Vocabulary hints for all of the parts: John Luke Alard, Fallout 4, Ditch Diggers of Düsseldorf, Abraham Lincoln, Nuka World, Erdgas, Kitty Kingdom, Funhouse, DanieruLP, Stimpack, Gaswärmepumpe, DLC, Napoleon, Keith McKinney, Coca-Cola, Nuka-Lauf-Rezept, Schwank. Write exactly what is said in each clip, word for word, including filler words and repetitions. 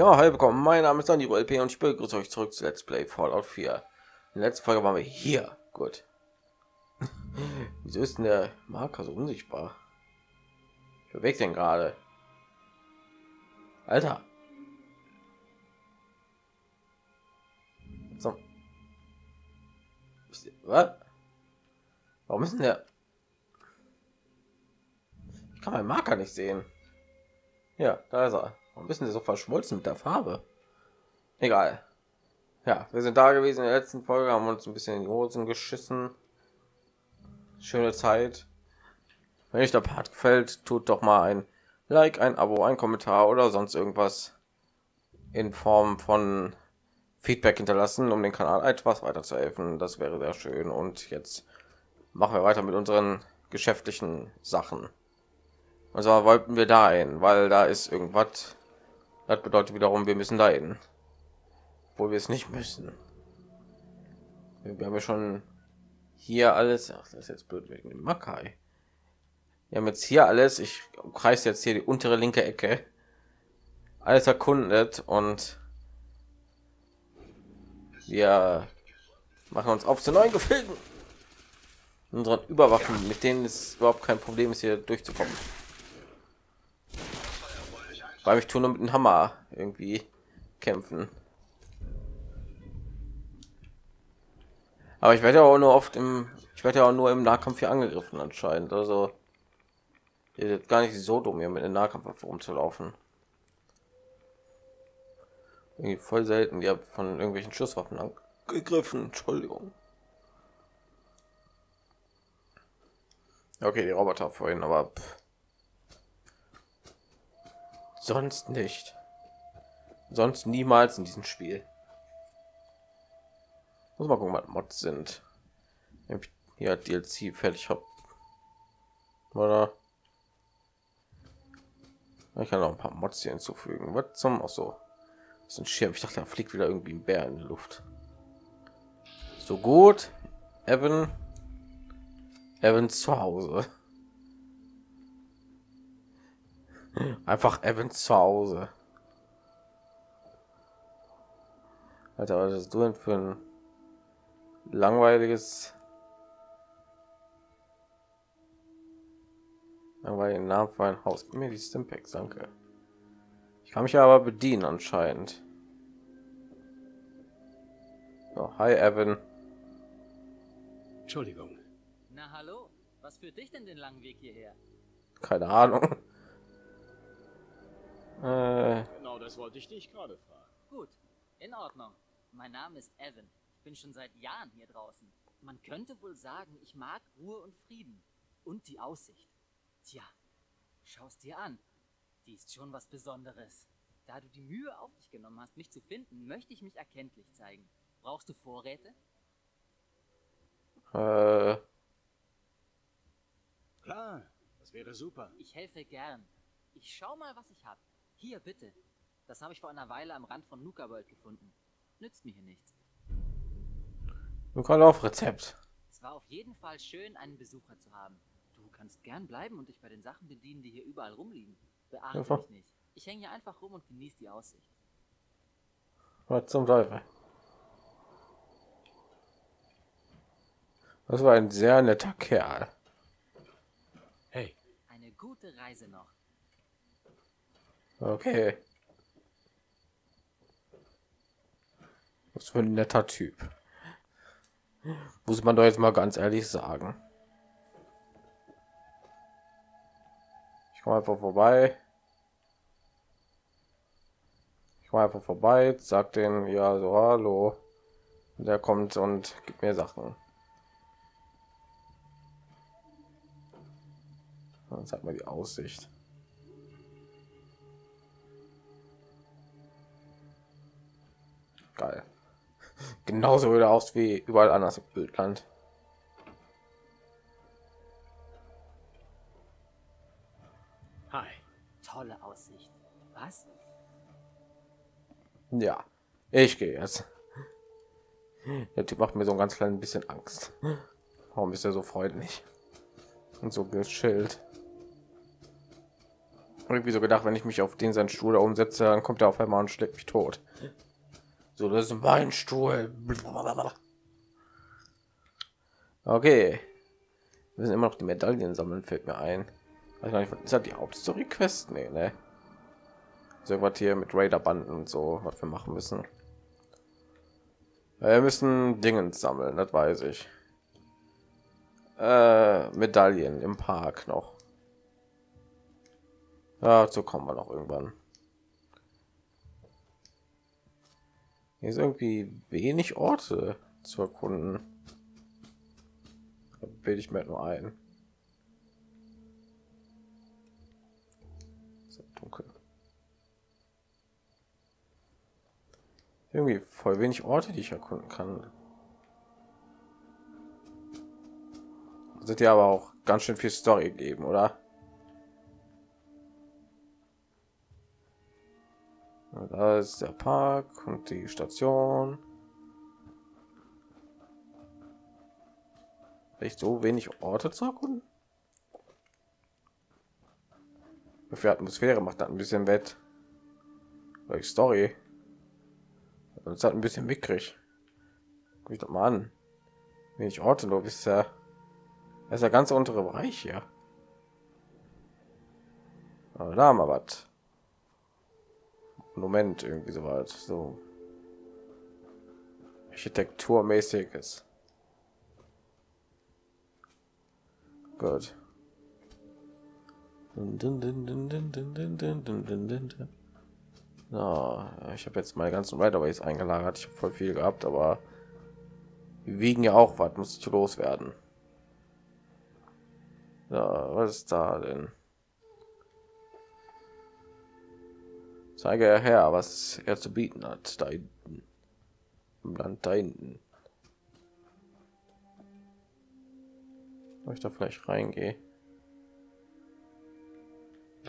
Ja, hallo willkommen, mein Name ist DanieruLP und ich begrüße euch zurück zu Let's Play Fallout vier. In der letzten Folge waren wir hier. Gut. Wieso ist denn der Marker so unsichtbar? Ich bewege den gerade. Alter. So. Was? Warum ist denn der? Ich kann meinen Marker nicht sehen. Ja, da ist er. Warum ist denn der so verschmolzen mit der Farbe? Egal. Ja, wir sind da gewesen in der letzten Folge, haben uns ein bisschen in die Hosen geschissen. Schöne Zeit. Wenn euch der Part gefällt, tut doch mal ein Like, ein Abo, ein Kommentar oder sonst irgendwas in Form von Feedback hinterlassen, um den Kanal etwas weiterzuhelfen. Das wäre sehr schön. Und jetzt machen wir weiter mit unseren geschäftlichen Sachen. Und zwar wollten wir dahin, weil da ist irgendwas. Das bedeutet wiederum, wir müssen dahin, wo wir es nicht müssen. Wir haben ja schon hier alles. Ach, das ist jetzt blöd wegen dem Makai. Wir haben jetzt hier alles. Ich kreise jetzt hier die untere linke Ecke. Alles erkundet und wir machen uns auf zu neuen Gefilden. Unseren Überwachen, mit denen es überhaupt kein Problem ist, hier durchzukommen. Weil ich tue nur mit dem Hammer irgendwie kämpfen. Aber ich werde ja auch nur oft im, ich werde ja auch nur im Nahkampf hier angegriffen anscheinend. Also ihr seid gar nicht so dumm, hier mit dem Nahkampf rumzulaufen. Irgendwie voll selten, ihr habt von irgendwelchen Schusswaffen angegriffen. Entschuldigung. Okay, die Roboter vorhin, aber pff. Sonst nicht. Sonst niemals in diesem Spiel. Muss mal gucken, was Mods sind. Ja, D L C fertig hab. Oder ich kann noch ein paar Mods hier hinzufügen. Was zum auch so? Das ist ein Schirm. Ich dachte, da fliegt wieder irgendwie ein Bär in die Luft. So gut, Evan. Evans zu Hause. Einfach Evans zu Hause. Alter, was ist du denn für ein langweiliges... langweiligen Namen für ein Haus. Gib mir die Stimpacks, danke. Ich kann mich aber bedienen anscheinend. Oh, hi Evan. Entschuldigung. Na hallo, was führt dich denn den langen Weg hierher? Keine Ahnung. Äh. Genau, das wollte ich dich gerade fragen. Gut, in Ordnung. Mein Name ist Evan. Ich bin schon seit Jahren hier draußen. Man könnte wohl sagen, ich mag Ruhe und Frieden. Und die Aussicht. Tja, schau's dir an. Die ist schon was Besonderes. Da du die Mühe auf dich genommen hast, mich zu finden, möchte ich mich erkenntlich zeigen. Brauchst du Vorräte? Äh. Klar, das wäre super. Ich helfe gern. Ich schau mal, was ich habe. Hier, bitte. Das habe ich vor einer Weile am Rand von Nuka World gefunden. Nützt mir hier nichts. Nuka-Lauf-Rezept. Es war auf jeden Fall schön, einen Besucher zu haben. Du kannst gern bleiben und dich bei den Sachen bedienen, die hier überall rumliegen. Beachte ja, mich nicht. Ich hänge hier einfach rum und genieße die Aussicht. Was zum Teufel? Das war ein sehr netter Kerl. Hey. Eine gute Reise noch. Okay. Was für ein netter Typ. Muss man doch jetzt mal ganz ehrlich sagen. Ich komme einfach vorbei. Ich komme einfach vorbei, sagt den ja so hallo. Und der kommt und gibt mir Sachen. Dann zeigt mal die Aussicht. Geil. Genauso wieder aus wie überall anders im Bildland. Hi. Tolle Aussicht. Was? Ja, ich gehe jetzt. Der Typ macht mir so ein ganz klein bisschen Angst. Warum ist er so freundlich und so geschillt? irgendwie so gedacht, wenn ich mich auf den seinen Stuhl da umsetze, dann kommt er auf einmal und schlägt mich tot. So, das ist mein Stuhl. Okay. Wir sind immer noch die Medaillen sammeln, fällt mir ein. Ist das die Hauptstory-Quest? Nee, ne? So, irgendwas hier mit Raider-Banden und so, was wir machen müssen. Wir müssen Dingens sammeln, das weiß ich. Äh, Medaillen im Park noch. Dazu kommen wir noch irgendwann. Hier ist irgendwie wenig Orte zu erkunden. Da bilde ich mir nur ein. So dunkel. Irgendwie voll wenig Orte, die ich erkunden kann. Sind ja aber auch ganz schön viel Story gegeben, oder? Da ist der Park und die Station. Echt so wenig Orte zu erkunden? Die Atmosphäre macht da ein bisschen wett. Die Story. Das hat ein bisschen mickrig. Guck ich doch mal an. Wenig Orte, du bist ja. Das ist der ganze untere Bereich hier. Aber da haben wir was. Moment, irgendwie so weit. So architekturmäßig ist. Gut. Na, no, ich habe jetzt meine ganzen Riderways eingelagert. Ich habe voll viel gehabt, aber wir wiegen ja auch was. Muss ich loswerden. Ja, was ist da denn? Zeige er her, was er zu bieten hat. Da hinten. Im Land da hinten. Ob ich da vielleicht reingehe.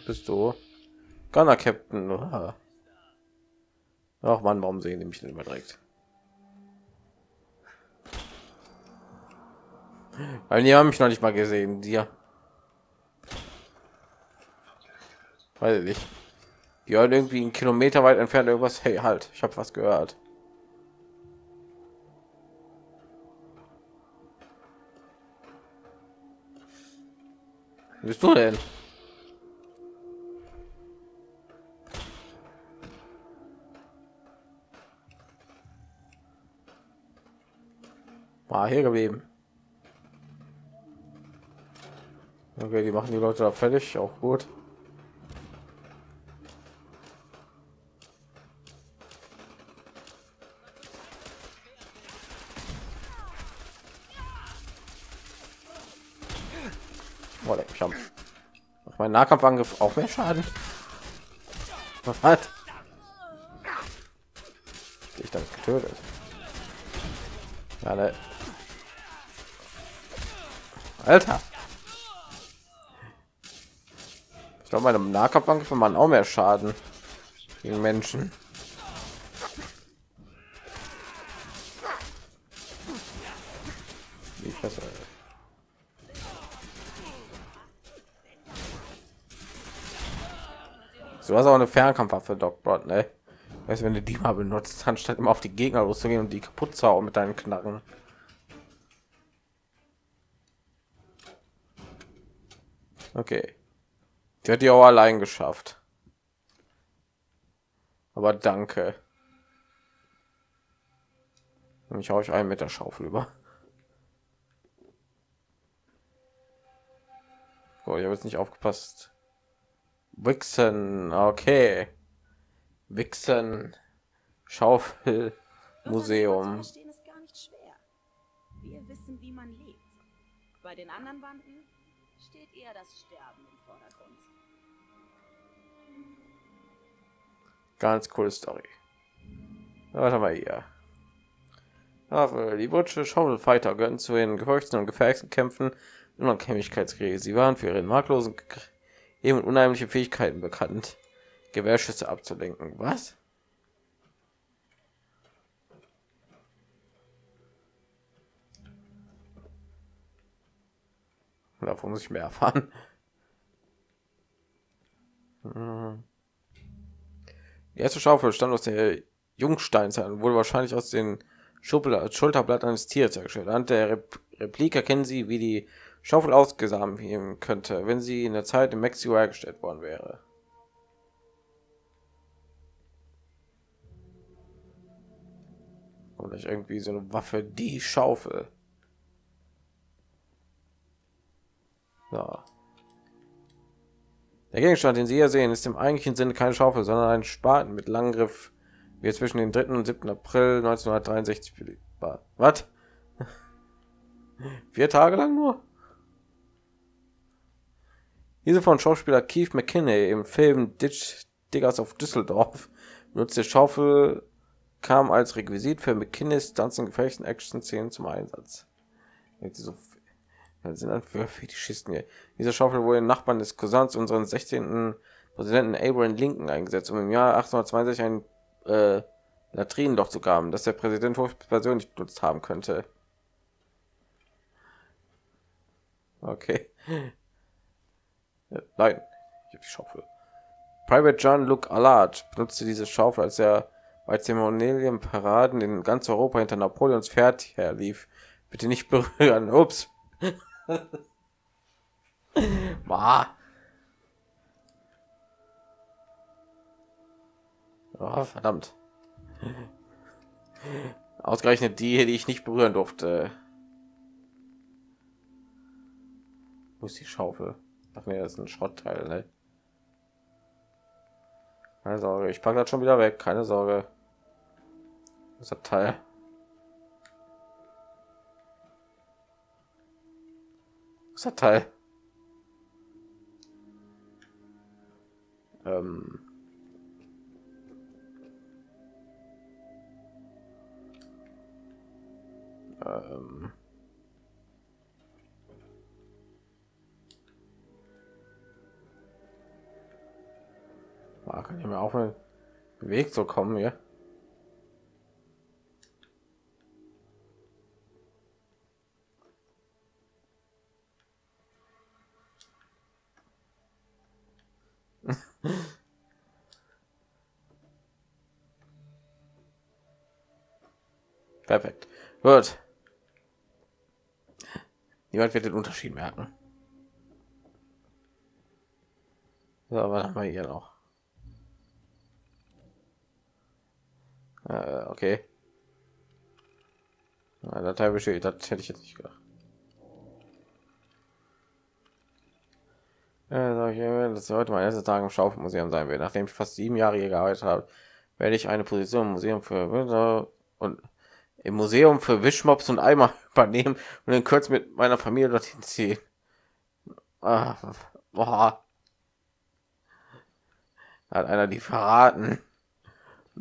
Bist du? Gunner Captain. Aha. Ach man, warum sehen die mich denn immer direkt? Weil die haben mich noch nicht mal gesehen, dir. Weiß ich. Die hören irgendwie einen Kilometer weit entfernt irgendwas. Hey, halt, ich habe was gehört. Wo bist du denn? War hier geblieben. Okay, die machen die Leute da fertig, auch gut. Mein Nahkampfangriff auch mehr Schaden. Was hat ich damit getötet? Ja, ne. Alter, ich glaube, meine Nahkampfangriff machen auch mehr Schaden gegen Menschen. Ich weiß nicht. Du hast auch eine Fernkampfwaffe, Doc Brot, ne? Weißt, wenn du die mal benutzt, anstatt immer auf die Gegner loszugehen und die kaputt zu hauen mit deinen Knacken. Okay. Die hat die auch allein geschafft. Aber danke. Und ich hau euch ein mit der Schaufel über. Gut, ich habe jetzt nicht aufgepasst. Wixen, okay. Wixen Schaufel Museum. Verstehen ist gar nicht schwer. Wir wissen, wie man lebt. Bei den anderen Banden steht eher das Sterben im Vordergrund. Ganz coole Story. Was haben wir hier? Die Butsche Schaufelfighter gehören zu den gefürchteten und gefährlichsten Kämpfen in Unabhängigkeitskriege. Sie waren für ihren marklosen eben unheimliche Fähigkeiten bekannt, Gewehrschüsse abzulenken. Was? Davon muss ich mehr erfahren. Die erste Schaufel stammt aus der Jungsteinzeit und wurde wahrscheinlich aus den Schulterblatt eines Tieres hergestellt. Anhand der Replik erkennen Sie, wie die Schaufel ausgesamt werden könnte, wenn sie in der Zeit in Mexiko hergestellt worden wäre. Oder irgendwie so eine Waffe, die Schaufel. Ja. Der Gegenstand, den Sie hier sehen, ist im eigentlichen Sinne keine Schaufel, sondern ein Spaten mit langem Griff, wie er zwischen dem dritten und siebten April neunzehnhundertdreiundsechzig war. Was? Vier Tage lang nur? Diese von Schauspieler Keith McKinney im Film Ditch Diggers of Düsseldorf benutzte Schaufel kam als Requisit für McKinneys Tanzen, Gefechten, Action-Szenen zum Einsatz. Das sind dann für Fetischisten hier. Diese Schaufel wurde den Nachbarn des Cousins unseren sechzehnten Präsidenten Abraham Lincoln eingesetzt, um im Jahr achtzehnhundertzweiundsechzig ein äh, Latrinenloch zu graben, das der Präsident persönlich benutzt haben könnte. Okay. Nein, ich habe die Schaufel. Private John Luke Alard benutzte diese Schaufel, als er bei zeremonellen Paraden in ganz Europa hinter Napoleons Pferd herlief. Bitte nicht berühren. Ups. Ma. Oh, verdammt. Ausgerechnet die, die ich nicht berühren durfte. Wo ist die Schaufel? Ach nee, das ist ein Schrottteil, ne? Keine Sorge, ich packe das schon wieder weg, keine Sorge. Das ist das Teil. Das ist das Teil. Ähm. Ähm. Ah, kann ich mir auf den Weg so kommen hier? Perfekt. Gut. Niemand wird den Unterschied merken. So, was haben wir hier noch? Okay. Na, Datei besteht, das hätte ich jetzt nicht gedacht. Das sollte mein erster Tag im Schaufelmuseum sein wird. Nachdem ich fast sieben Jahre hier gearbeitet habe, werde ich eine Position im Museum für und im Museum für Wischmops und Eimer übernehmen und in Kürze mit meiner Familie dorthin ziehen. Ah, boah. Da hat einer die verraten.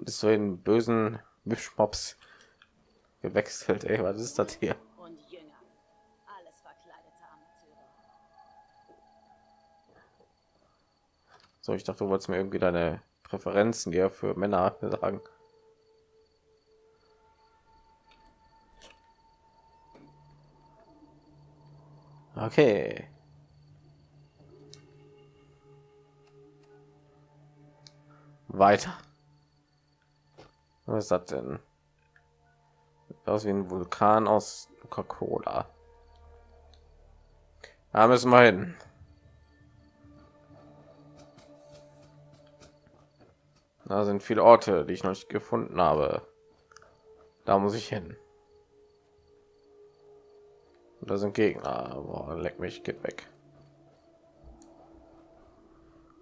Ist so in bösen Wischmops gewechselt. Ey, was ist das hier? Und Jünger. Alles verkleidete Amateure. So, ich dachte, du wolltest mir irgendwie deine Präferenzen hier für Männer sagen. Okay. Weiter. Was ist das denn? Aus wie ein Vulkan aus Coca-Cola. Da müssen wir hin. Da sind viele Orte, die ich noch nicht gefunden habe. Da muss ich hin. Und da sind Gegner. Boah, leck mich, geht weg.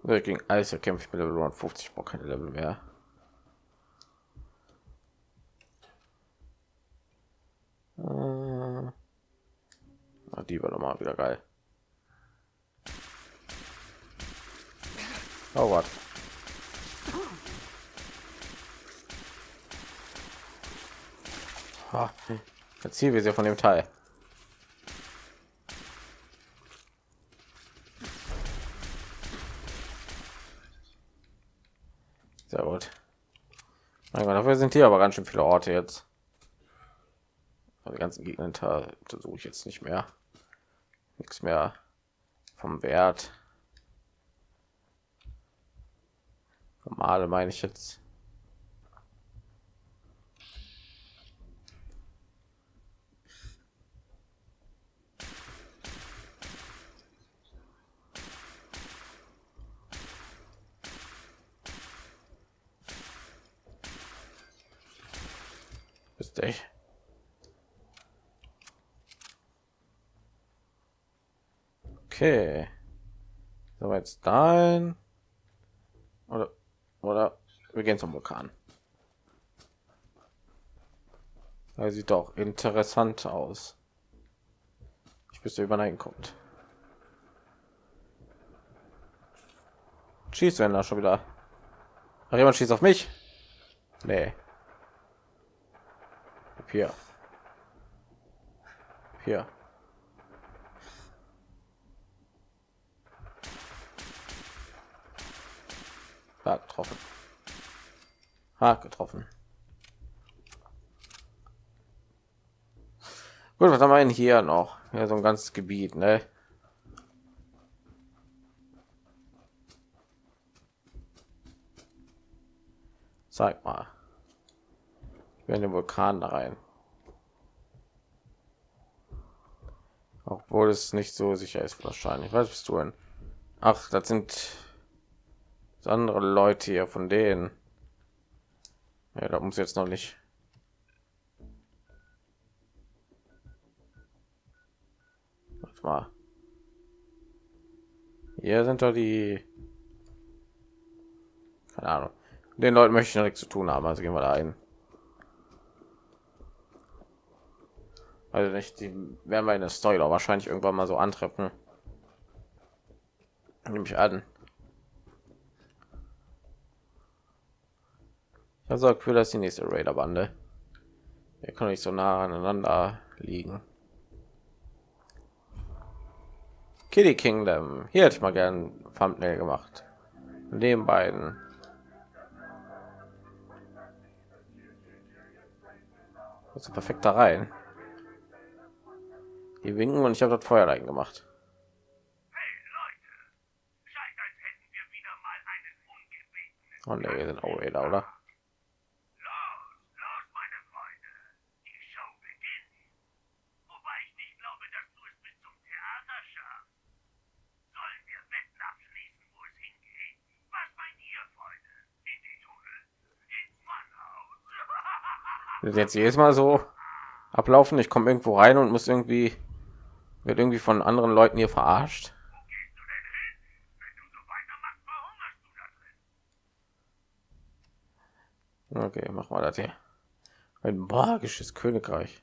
Ich gegen alles kämpfe ich mit Level hundertfünfzig, brauche keine Level mehr. Die war doch mal wieder geil. Oh, was? Ah, jetzt hier wir sie von dem Teil. Sehr gut. Mein Gott, dafür sind hier aber ganz schön viele Orte jetzt. Die ganzen Gegner suche ich jetzt nicht mehr. Nichts mehr vom Wert. Normale meine ich jetzt. Ist echt. Okay. So, jetzt dahin. Oder, oder wir gehen zum Vulkan. Das sieht doch interessant aus. Ich bis über dahin kommt. Schießt wenn da schon wieder. Ach, jemand schießt auf mich? Nee. Hier. Hier. Da getroffen. Hart getroffen. Gut, was haben wir denn hier noch? Ja, so ein ganzes Gebiet, ne? Zeig mal. In den Vulkan rein, obwohl es nicht so sicher ist wahrscheinlich. Was bist du denn? Ach, das sind andere Leute hier von denen. Ja, da muss jetzt noch nicht. Warte mal. Hier sind doch die. Keine Ahnung. Den Leuten möchte ich noch nichts zu tun haben, also gehen wir da ein. Also nicht, die werden wir in der Story wahrscheinlich irgendwann mal so antreffen. Nehme ich an. Ich habe so Gefühl, dass die nächste Raider-Bande. Wir können nicht so nah aneinander liegen. Kitty Kingdom. Hier hätte ich mal gern Thumbnail gemacht. Von den beiden. Also perfekt da rein. Die winken und ich habe das Feuer rein gemacht. Hey Leute, scheint als hätten wir wieder mal einen ungebetenen. Und oh, nee, wir sind auch wieder, oder? Los, los, meine Freunde, die Show beginnt. Wobei ich nicht glaube, dass du es bis zum Theater schaffst. Sollen wir Wetten abschließen, wo es hingeht? Was meint ihr, Freunde? In die Tunnel? In Funhouse? Das ist jetzt jedes Mal so ablaufen. Ich komme irgendwo rein und muss irgendwie. Wird irgendwie von anderen Leuten hier verarscht. Wo gehst du denn hin? Wenn du so weitermachst, verhungerst du da drin. Okay, machen wir das hier. Ein magisches Königreich.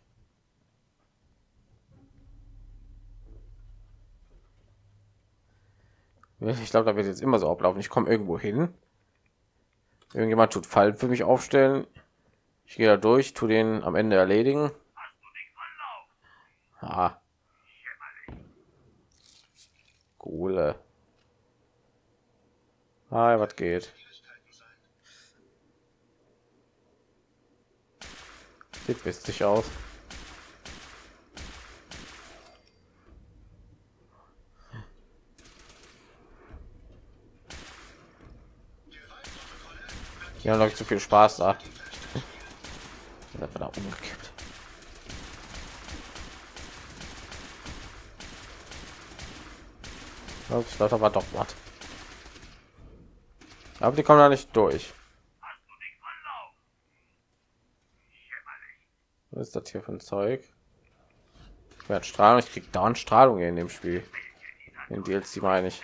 Ich glaube, da wird jetzt immer so ablaufen. Ich komme irgendwo hin. Irgendjemand tut Fall für mich aufstellen. Ich gehe da durch, tu den am Ende erledigen. Ah. Coole. Ah, was geht? Sieht witzig aus. Die haben noch zu viel Spaß da. Da war da umgekippt. Ups, das war doch was. Aber die kommen da nicht durch. Was ist das hier für ein Zeug? Ich werde Strahlung, ich krieg dauernd Strahlung in dem Spiel. In D L C meine ich.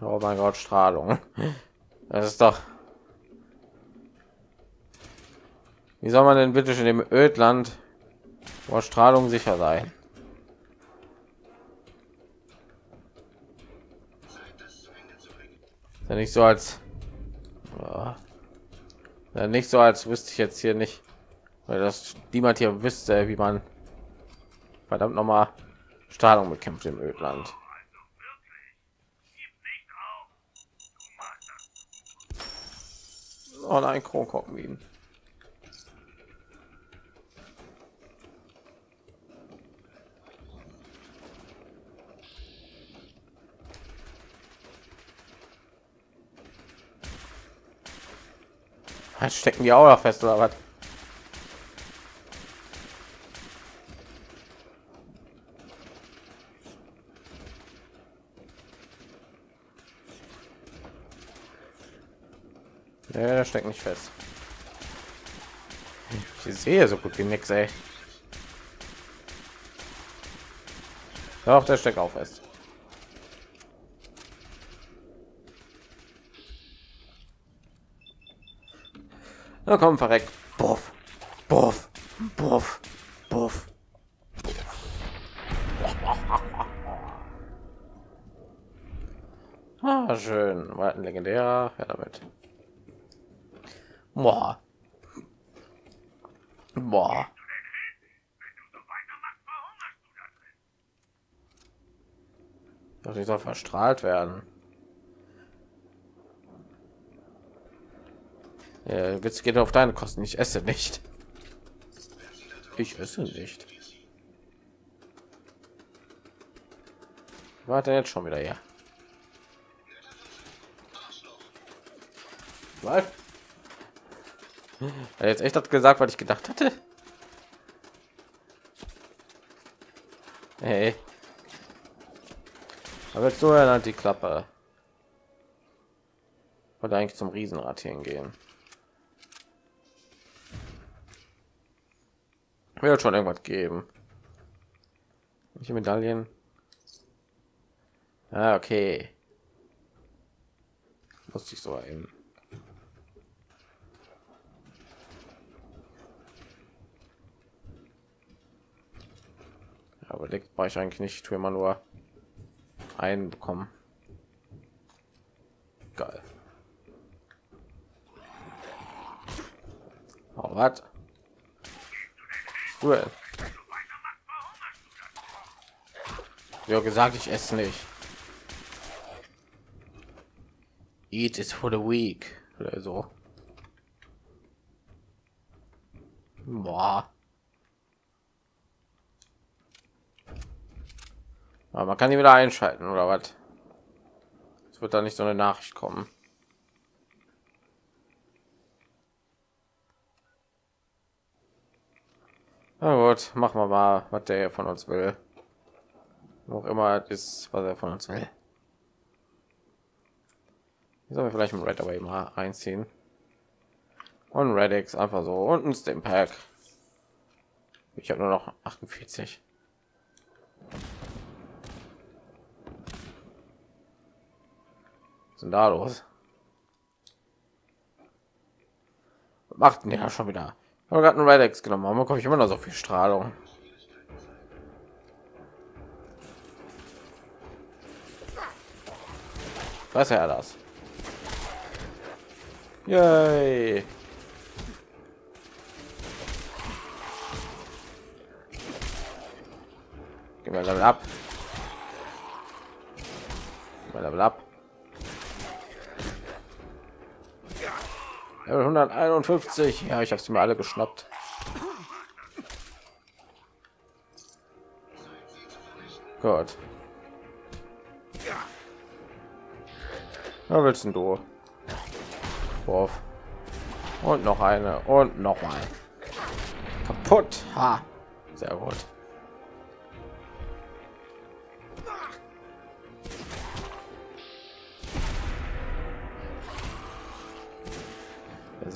Oh mein Gott, Strahlung. Das ist doch. Wie soll man denn bitte in dem Ödland vor Strahlung sicher sein? Ja, nicht so als. Ja, nicht so als wüsste ich jetzt hier nicht, weil das niemand hier wüsste, wie man verdammt noch mal Strahlung bekämpft im Ödland. Oh nein, Kronkopfminen. Stecken die auch noch fest oder was? Nee, der steckt nicht fest. Ich sehe so gut wie nix, ey. Doch, der steckt auch fest. Na komm, verreck. Buff, buff, buff, buff. Ah, schön. War ein legendärer. Ja, damit. Boah. Boah. Doch, die soll verstrahlt werden. Ja, Witz geht auf deine Kosten. Ich esse nicht. Ich esse nicht. Warte jetzt schon wieder, ja. Was? Hat jetzt echt das gesagt, was ich gedacht hatte? Hey. Aber jetzt so halt die Klappe. Wollte eigentlich zum Riesenrad hingehen. Wird schon irgendwas geben. Welche Medaillen? Ah, okay. Muss ich so ein. Aber liegt bei ich eigentlich nicht, tue immer nur einen bekommen. Geil. Oh, was? Cool. Ja, gesagt, ich esse nicht. Eat is for the weak oder so. Boah. Aber man kann die wieder einschalten oder was? Es wird da nicht so eine Nachricht kommen. Na gut, machen wir mal, was der von uns will. Noch immer ist, was er von uns will. Sollen wir vielleicht mit Red aber immer einziehen? Und Redix einfach so und ein Stim Pack. Ich habe nur noch achtundvierzig. Sind da los? Was macht denn ja schon wieder? Ich habe gerade einen Redex genommen, aber komme ich immer noch so viel Strahlung. Was ja das? Yay. Gehen wir Level ab. Gehen wir Level ab. hunderteinundfünfzig. Ja, ich habe sie mir alle geschnappt. Gott. Ja, willst du? Wurf. Und noch eine und noch mal. Kaputt. Ha. Sehr gut.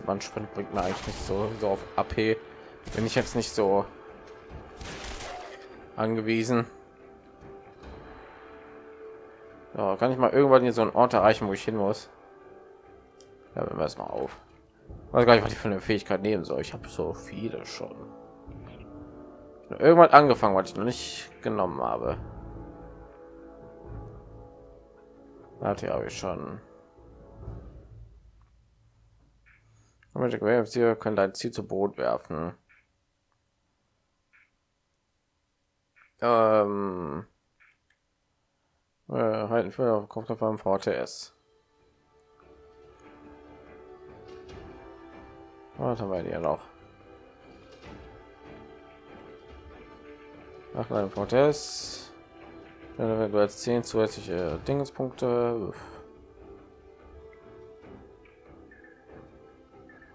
Man springt, bringt mir eigentlich nicht so, so auf A P, wenn ich jetzt nicht so angewiesen. Ja, kann ich mal irgendwann hier so einen Ort erreichen, wo ich hin muss? Ja, wenn wir es mal auf. Ich weiß gar nicht, was ich für eine Fähigkeit nehmen soll. Ich habe so viele schon. Irgendwann angefangen, was ich noch nicht genommen habe. Warte, habe ich schon. Wir können dein Ziel zu Boot werfen. Ähm, äh, halten für auf Kopf auf einem V T S. Was haben wir hier noch? Nach einem V T S. Wenn du jetzt zehn zusätzliche Dingespunkte.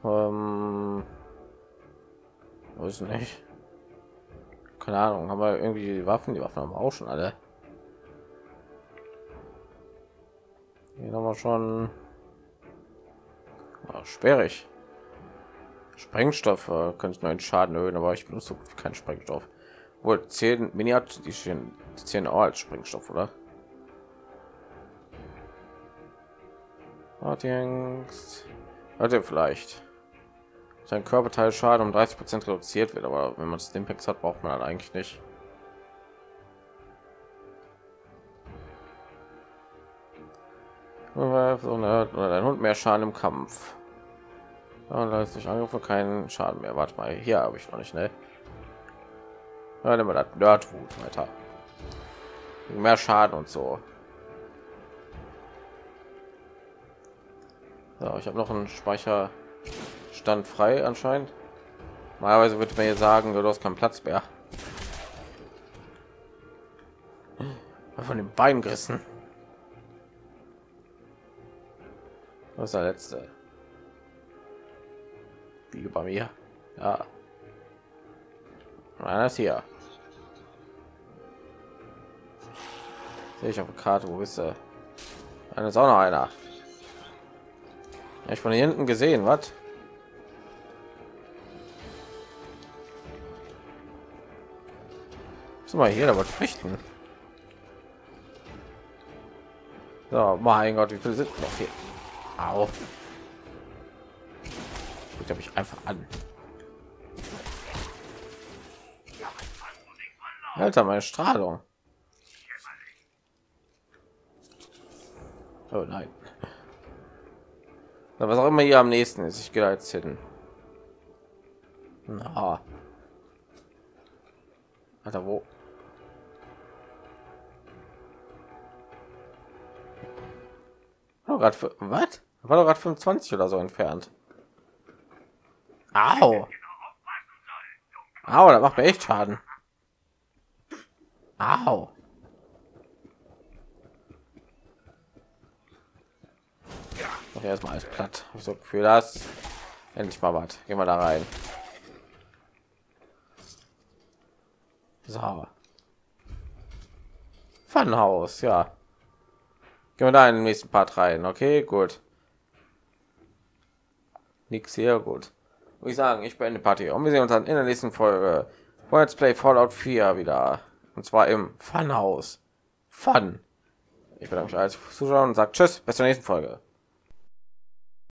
Ähm, weiß nicht. Keine Ahnung, haben wir irgendwie die Waffen? Die Waffen haben wir auch schon alle. Hier haben wir schon. Oh, sperrig. Sprengstoff äh, könnte ich neuen Schaden erhöhen, aber ich benutze so gut wie keinen Sprengstoff. Wohl zehn Miniat, die stehen zehn auch als Sprengstoff, oder? Hatte vielleicht sein Körperteil Schaden um dreißig Prozent reduziert wird, aber wenn man das Stimpax hat, braucht man halt eigentlich nicht. Oder dein Hund mehr Schaden im Kampf. Ja, da ist nicht Angriff und keinen Schaden mehr. Warte mal, hier habe ich noch nicht, ne? Ja, nehmen wir das Nerdhut weiter. Mehr Schaden und so. So, ich habe noch einen Speicherstand frei anscheinend. Normalerweise würde man hier sagen, du hast keinen Platz mehr. Von den Beinen gerissen. Das ist der letzte. Wie über mir. Ja. Einer ist hier. Sehe ich auf der Karte, wo ist er? Eine ist auch noch einer. Hab ich von hier hinten gesehen, was? Müssen wir hier aber flüchten. So, mein Gott, wie viele sind noch hier? Au. Ich habe mich einfach an. Alter, meine Strahlung. Oh nein. Na, was auch immer hier am nächsten ist, ich gehe da jetzt hin. Na. Alter, wo? Oh, gerade für was? War doch gerade fünfundzwanzig oder so entfernt. Au. Au, da macht mir echt Schaden. Au. Doch erstmal alles platt. So für das endlich mal was. Gehen wir da rein. So. Funhouse, ja. Gehen wir da in den nächsten Part rein. Okay, gut. Nix hier, gut. Würde ich sagen, ich beende Party und wir sehen uns dann in der nächsten Folge von Let's Play Fallout vier wieder, und zwar im Funhouse. Fun. Ich bedanke mich als Zuschauer und sage tschüss, bis zur nächsten Folge.